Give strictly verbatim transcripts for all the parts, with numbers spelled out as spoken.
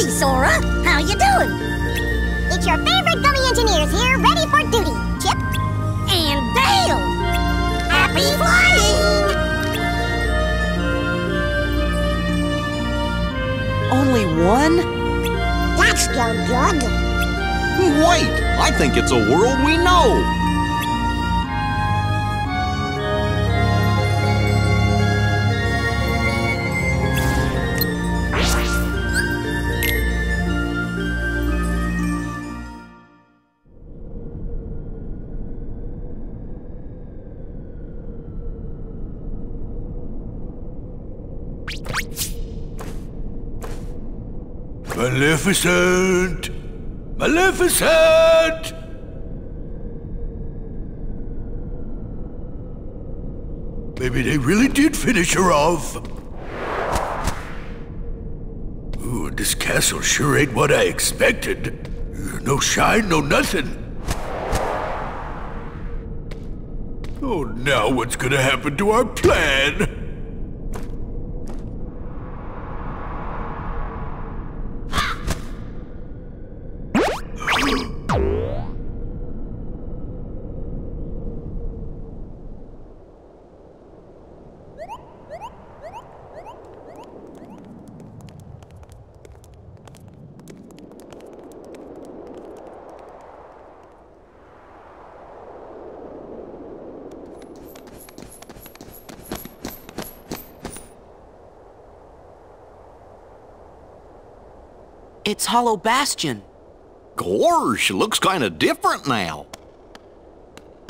Howdy, Sora. How you doing? It's your favorite gummy engineers here, ready for duty. Chip and Dale. Happy flying! Only one? That's no good. Wait, I think it's a world we know. Maleficent! Maleficent! Maybe they really did finish her off. Ooh, this castle sure ain't what I expected. No shine, no nothing. Oh, now what's gonna happen to our plan? It's Hollow Bastion. Gorsh, looks kind of different now.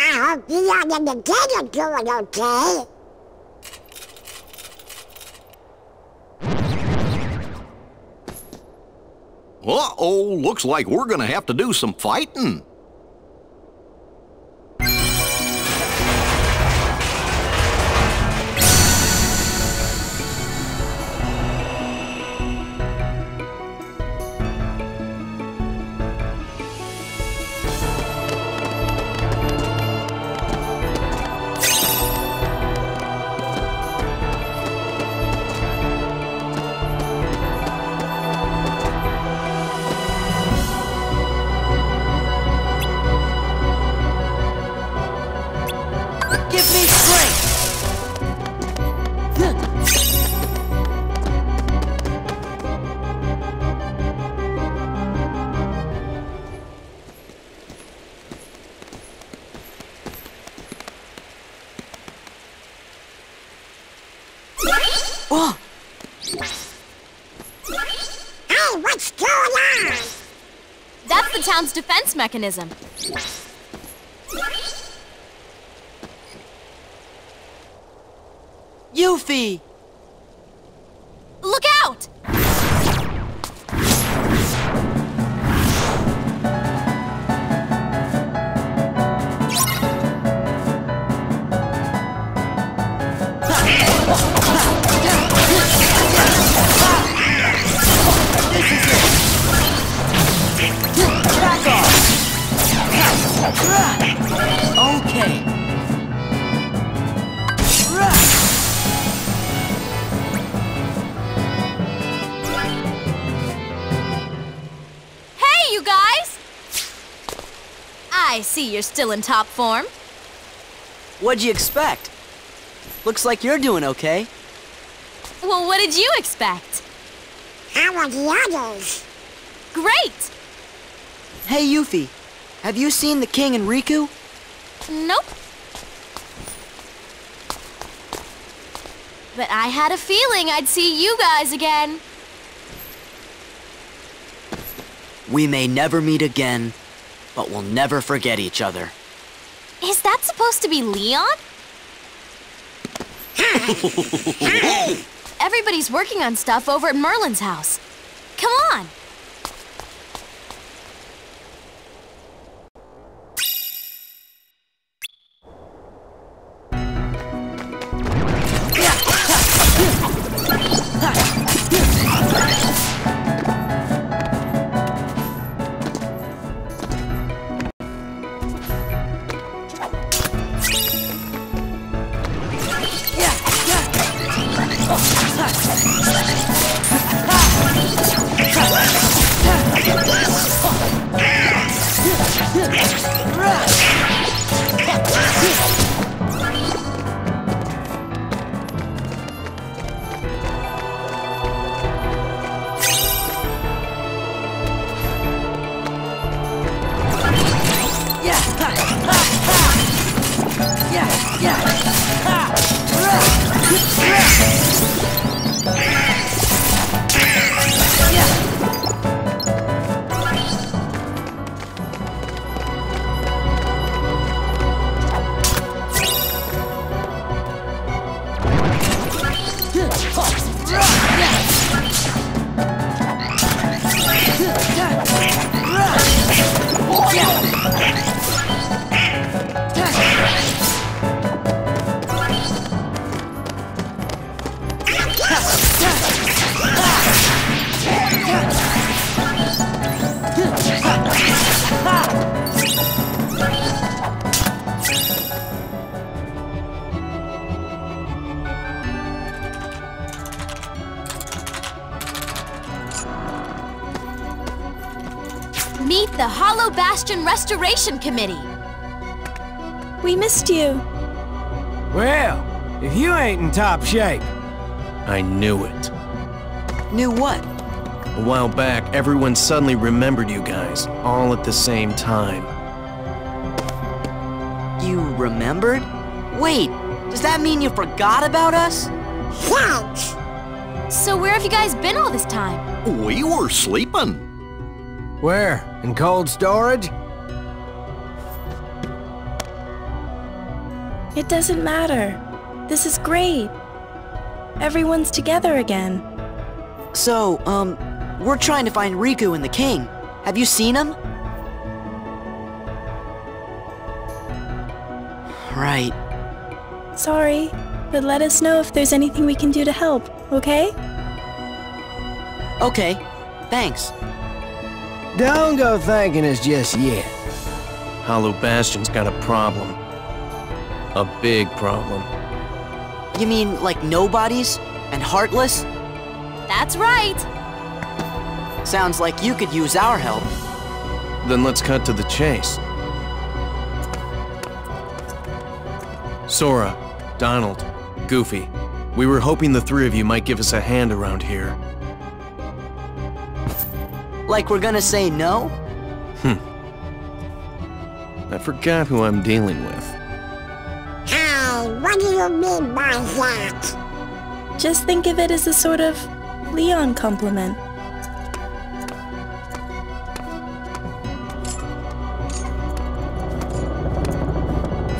I hope Leon and the gang are doing okay. Uh-oh, looks like we're gonna have to do some fighting. Defense mechanism. Yuffie! Look out! Okay. Hey, you guys! I see you're still in top form. What'd you expect? Looks like you're doing okay. Well, what did you expect? How are the others? Great! Hey, Yuffie. Have you seen the King and Riku? Nope. But I had a feeling I'd see you guys again. We may never meet again, but we'll never forget each other. Is that supposed to be Leon? Everybody's working on stuff over at Merlin's house. Come on! Ha! Meet the Hollow Bastion Restoration Committee. We missed you. Well, if you ain't in top shape. I knew it. Knew what? A while back, everyone suddenly remembered you guys, all at the same time. You remembered? Wait, does that mean you forgot about us? Ouch! So where have you guys been all this time? We were sleeping. Where? In cold storage? It doesn't matter. This is great. Everyone's together again. So, um, we're trying to find Riku and the King. Have you seen him? Right. Sorry, but let us know if there's anything we can do to help, okay? Okay, thanks. Don't go thanking us just yet. Hollow Bastion's got a problem. A big problem. You mean like nobodies and heartless? That's right. Sounds like you could use our help. Then let's cut to the chase. Sora, Donald, Goofy, we were hoping the three of you might give us a hand around here. Like we're gonna say no? Hmm. I forgot who I'm dealing with. Hey, what do you mean by that? Just think of it as a sort of Leon compliment.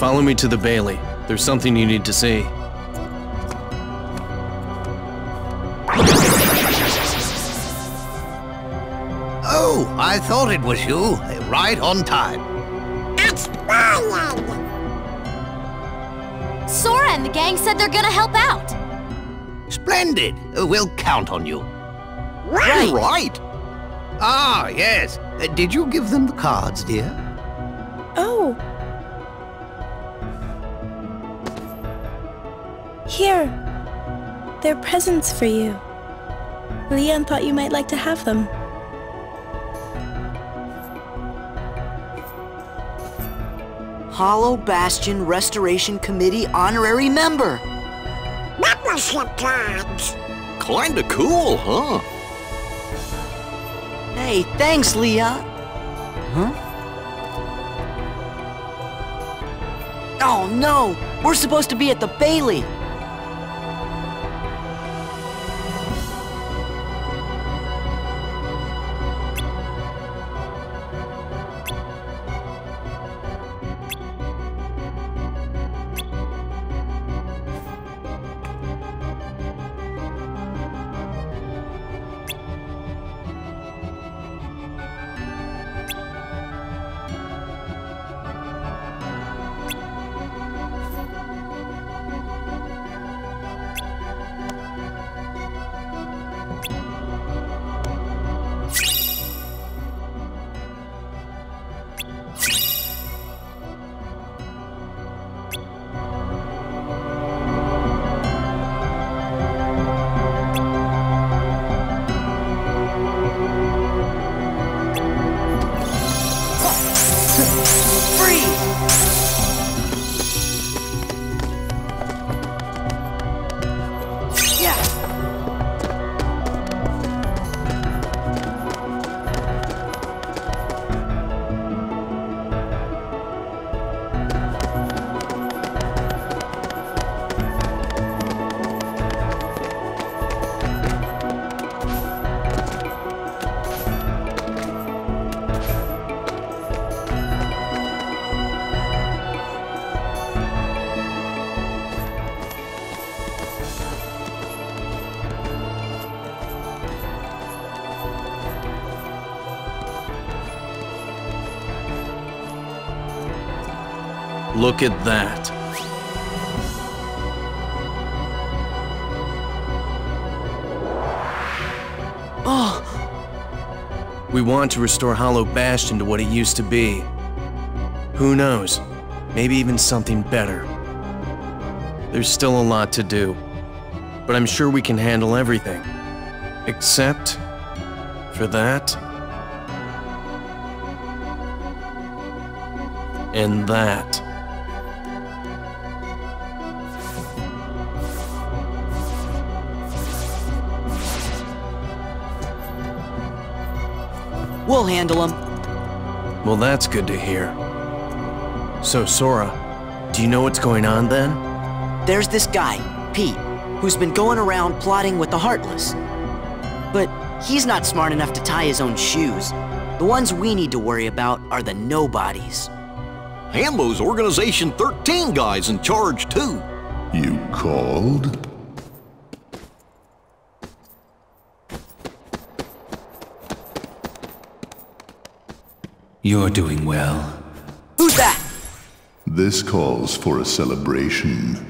Follow me to the Bailey. There's something you need to see. I thought it was you, right on time. That's Leon! Sora and the gang said they're gonna help out. Splendid. We'll count on you. Right. Right. Ah, yes. Uh, did you give them the cards, dear? Oh. Here. They're presents for you. Leon thought you might like to have them. Hollow Bastion Restoration Committee honorary member. That was surprise. Kinda cool, huh? Hey, thanks, Leah. Huh? Oh no, we're supposed to be at the Bailey. Look at that. Oh! We want to restore Hollow Bastion to what it used to be. Who knows? Maybe even something better. There's still a lot to do, but I'm sure we can handle everything. Except for that. And that. We'll handle him. Well, that's good to hear. So, Sora, do you know what's going on then? There's this guy, Pete, who's been going around plotting with the Heartless. But he's not smart enough to tie his own shoes. The ones we need to worry about are the nobodies. And those Organization thirteen guys in charge, too. You called? You're doing well. Who's that? This calls for a celebration.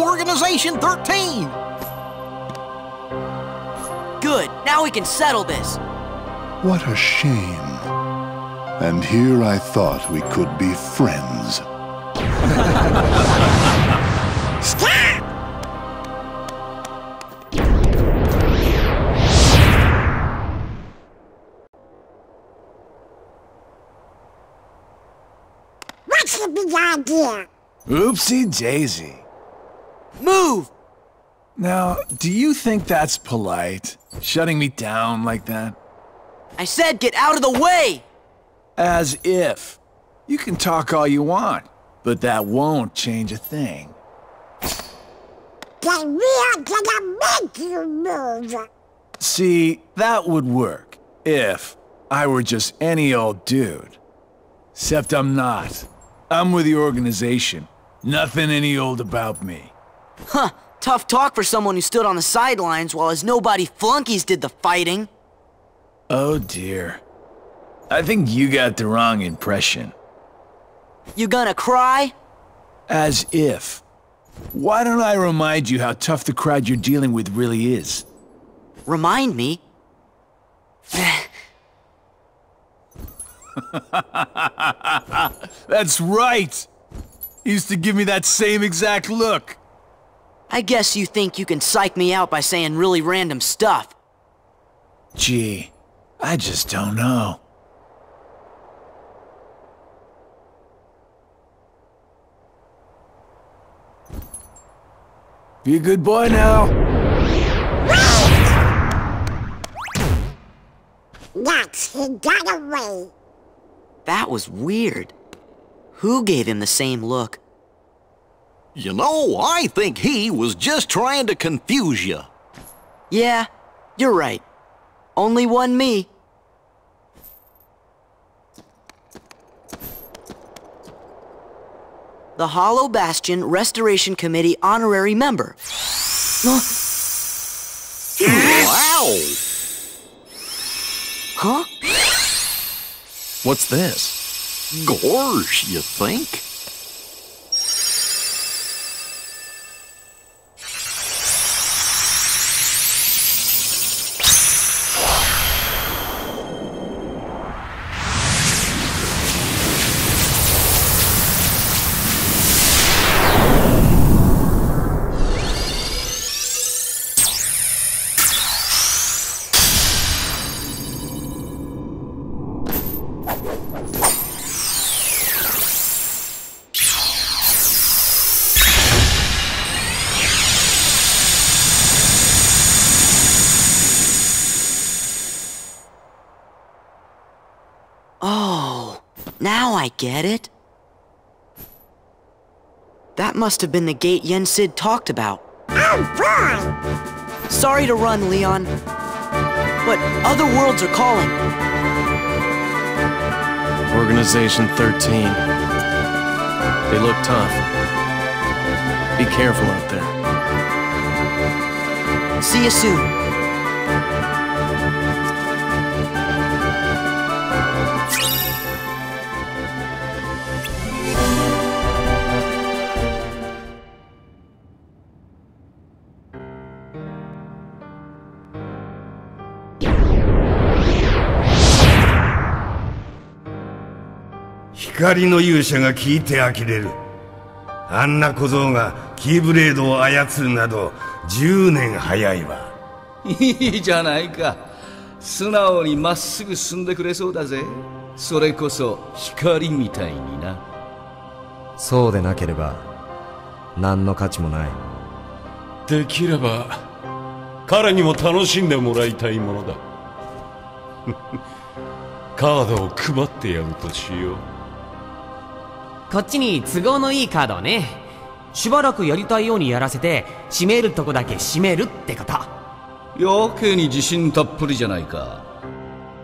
Organization thirteen! Good, now we can settle this. What a shame. And here I thought we could be friends. What's the big idea? Oopsie daisy. Move! Now, do you think that's polite? Shutting me down like that? I said get out of the way! As if. You can talk all you want, but that won't change a thing. Then we are gonna make you move! See, that would work, if I were just any old dude. Except I'm not. I'm with the organization. Nothing any old about me. Huh, tough talk for someone who stood on the sidelines while his nobody flunkies did the fighting. Oh dear. I think you got the wrong impression. You gonna cry? As if. Why don't I remind you how tough the crowd you're dealing with really is? Remind me? That's right! He used to give me that same exact look. I guess you think you can psych me out by saying really random stuff. Gee, I just don't know. Be a good boy now. That's he got away. That was weird. Who gave him the same look? You know, I think he was just trying to confuse you. Yeah, you're right. Only one me. The Hollow Bastion Restoration Committee honorary member. Wow! Huh? What's this? Gorge, you think? I get it. That must have been the gate Yen Sid talked about. I'm fine. Sorry to run, Leon. But other worlds are calling. Organization thirteen. They look tough. Be careful out there. See you soon.光の勇者が聞いて呆れる。あんな小僧がキーブレードを操るなどじゅうねん早いわ。いいじゃないか。素直にまっすぐ進んでくれそうだぜ。それこそ光みたいにな。そうでなければ何の価値もない。できれば彼にも楽しんでもらいたいものだ。カードを配ってやるとしよう。 こっちに都合のいいカードをね。しばらくやりたいようにやらせて、締めるとこだけ締めるってこと。やけに自信たっぷりじゃないか。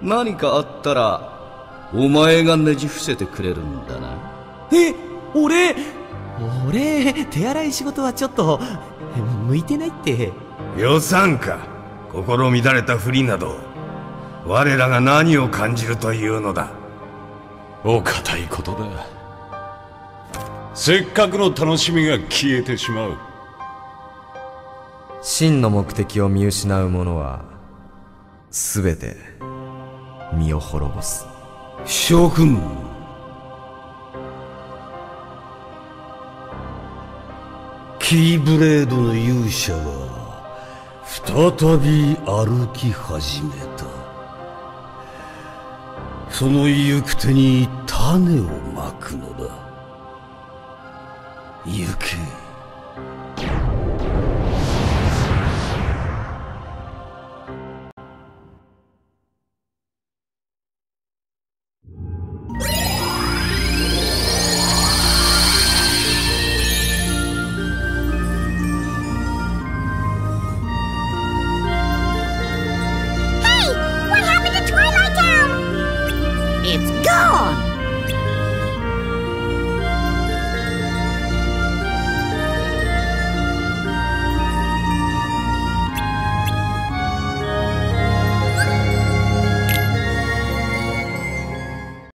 何かあったら、お前がねじ伏せてくれるんだな。え、俺、俺、手洗い仕事はちょっと、向いてないって。予算か。心乱れたふりなど、我らが何を感じるというのだ。お堅いことだ。 せっかくの楽しみが消えてしまう。真の目的を見失う者は全て身を滅ぼす。諸君、キーブレードの勇者は再び歩き始めた。その行く手に種をまくのだ。 You can.